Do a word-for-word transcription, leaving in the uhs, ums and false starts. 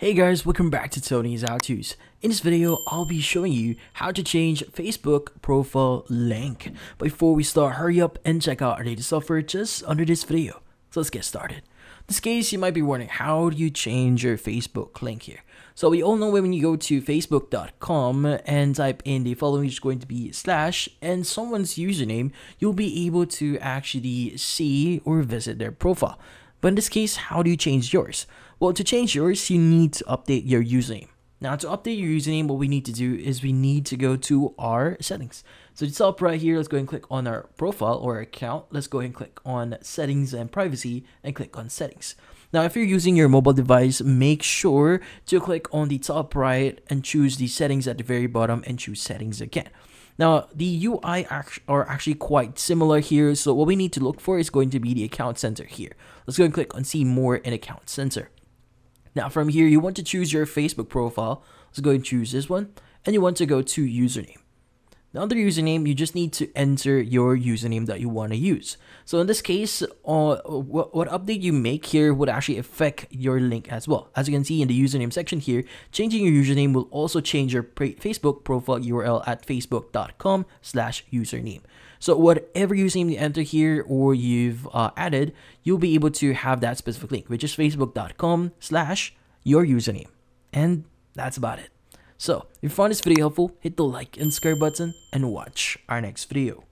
Hey guys, welcome back to Tony's HowTos. In this video, I'll be showing you how to change Facebook profile link. Before we start, hurry up and check out our latest software just under this video. So let's get started. In this case, you might be wondering, how do you change your Facebook link here? So we all know when you go to facebook dot com and type in the following, which is going to be slash and someone's username, you'll be able to actually see or visit their profile. But in this case, how do you change yours? Well, to change yours, you need to update your username. Now, to update your username, what we need to do is we need to go to our settings. So it's up right here. Let's go and click on our profile or account. Let's go ahead and click on settings and privacy and click on settings. Now, if you're using your mobile device, make sure to click on the top right and choose the settings at the very bottom and choose settings again. Now, the U I act are actually quite similar here. So what we need to look for is going to be the account center here. Let's go and click on see more in account center. Now, from here, you want to choose your Facebook profile. Let's go and choose this one. And you want to go to username. Now, under username, you just need to enter your username that you want to use. So in this case, uh, what, what update you make here would actually affect your link as well. As you can see in the username section here, changing your username will also change your Facebook profile U R L at facebook dot com slash username. So whatever username you enter here or you've uh, added, you'll be able to have that specific link, which is facebook dot com slash your username. And that's about it. So, if you found this video helpful, hit the like and subscribe button and watch our next video.